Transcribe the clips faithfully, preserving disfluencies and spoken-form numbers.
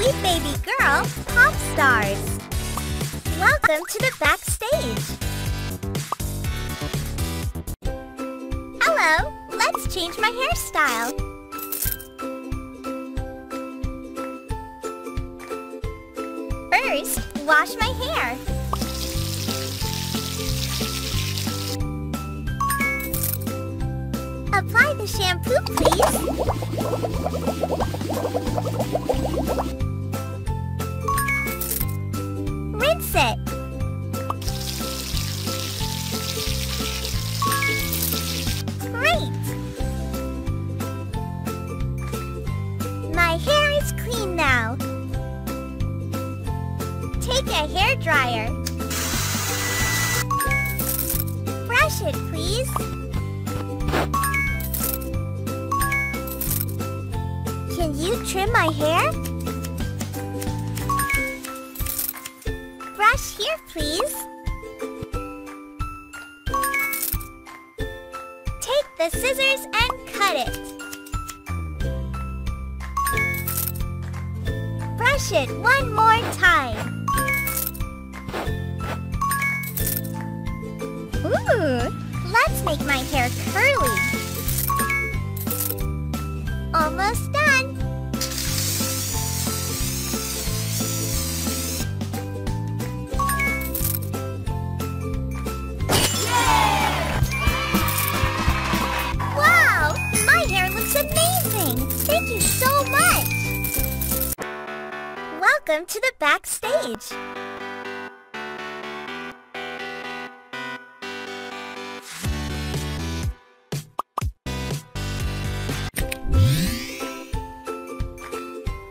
Sweet Baby Girl Pop Stars. Welcome to the backstage. Hello, let's change my hairstyle. First, wash my hair. Apply the shampoo, please. Rinse it. Great! My hair is clean now. Take a hairdryer. Brush it, please. Can you trim my hair? Brush here, please. Take the scissors and cut it. Brush it one more time. Ooh, let's make my hair curly. Almost done. Thank you so much! Welcome to the backstage!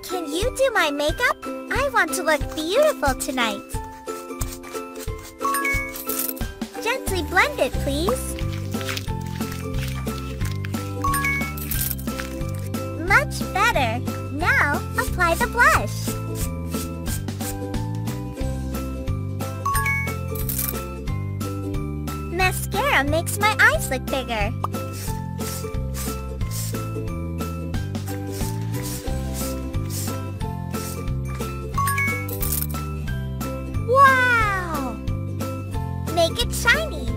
Can you do my makeup? I want to look beautiful tonight! Gently blend it, please! Much better. Now, apply the blush. Mascara makes my eyes look bigger. Wow! Make it shiny.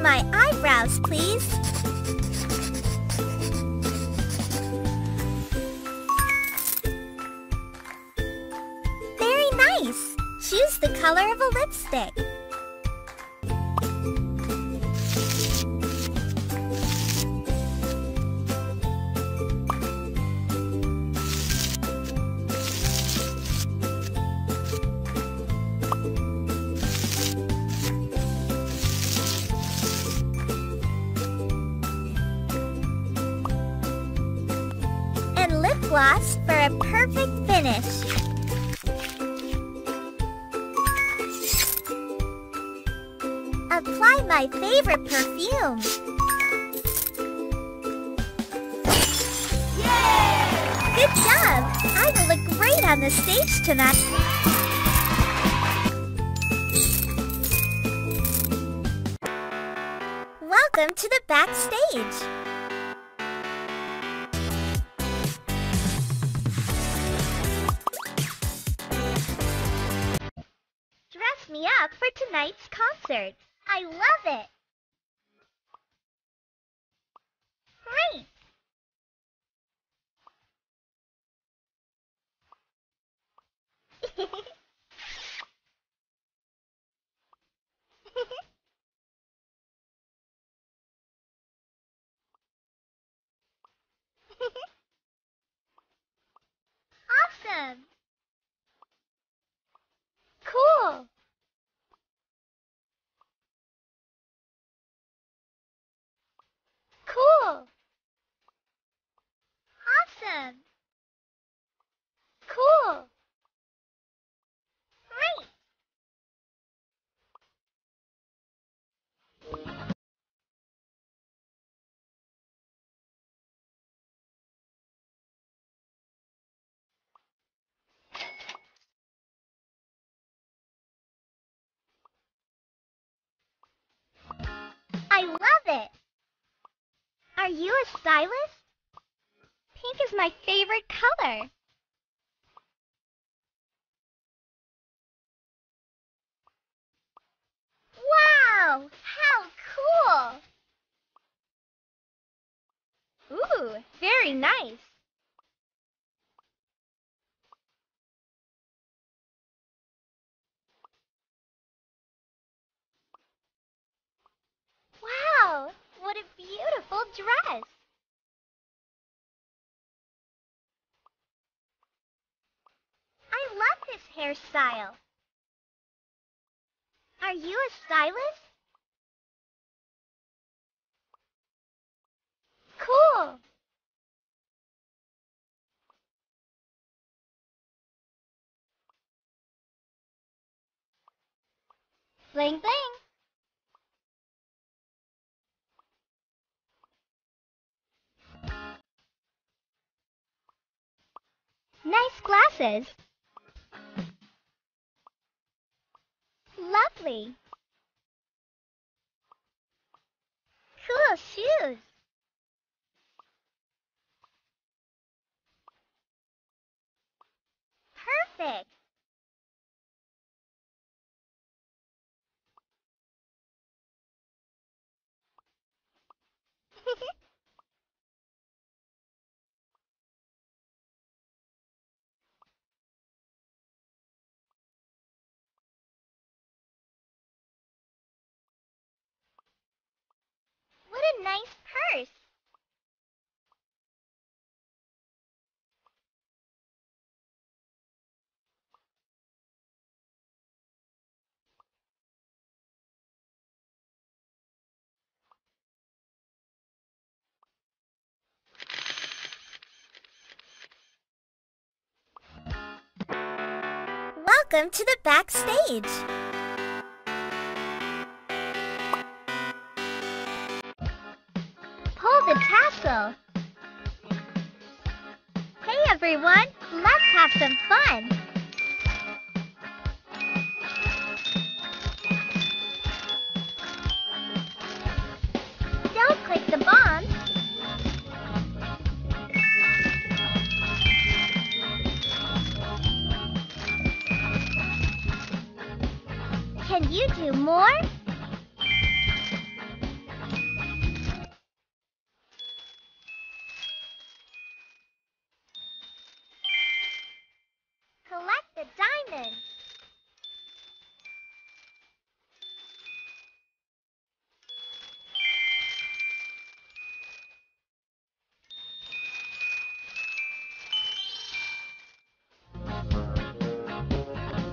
My eyebrows, please. Very nice. Choose the color of a lipstick. Lip gloss for a perfect finish. Apply my favorite perfume. Yay! Good job! I will look great on the stage tonight. Welcome to the backstage. Me up for tonight's concert. I love it. Great. Awesome. Cool. Cool! Awesome! Cool! Great! Are you a stylist? Pink is my favorite color. Wow! How cool! Ooh, very nice. Wow! What a beautiful dress! I love this hairstyle. Are you a stylist? Cool! Bling bling! Nice glasses. Lovely. Cool shoes. Perfect. Nice purse. Welcome to the backstage. The tassel. Hey everyone, let's have some fun. Don't click the bomb. Can you do more?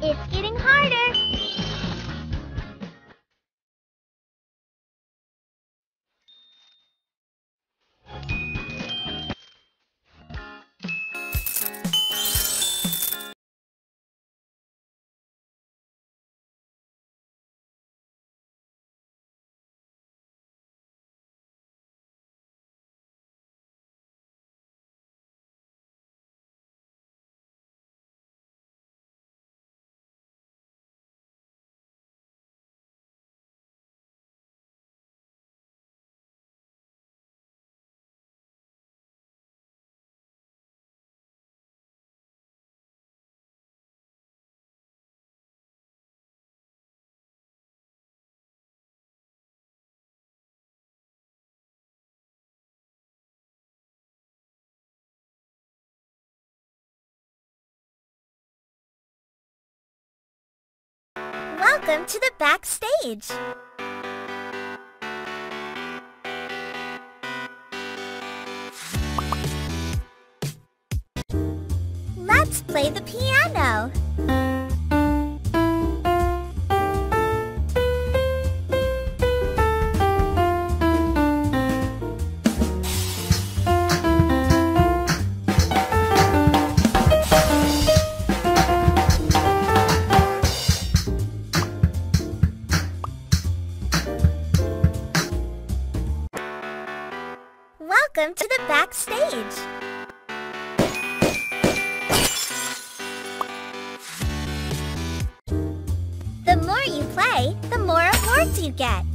It's getting harder. Welcome to the backstage. Let's play the piano. Welcome to the backstage. The more you play, the more awards you get.